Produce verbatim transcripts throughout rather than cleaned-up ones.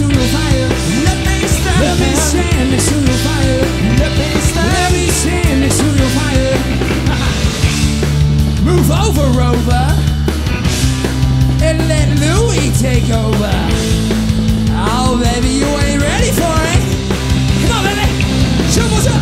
to the fire. Let me stand. Let me stand next to the fire. Let me stand. Let me stand next to the fire. Move over, Rover, and let Louie take over. Oh, baby, you ain't ready for it. Come on, baby. Shuffle's up.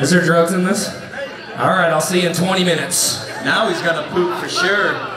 Is there drugs in this? All right, I'll see you in twenty minutes. Now he's gonna poop for sure.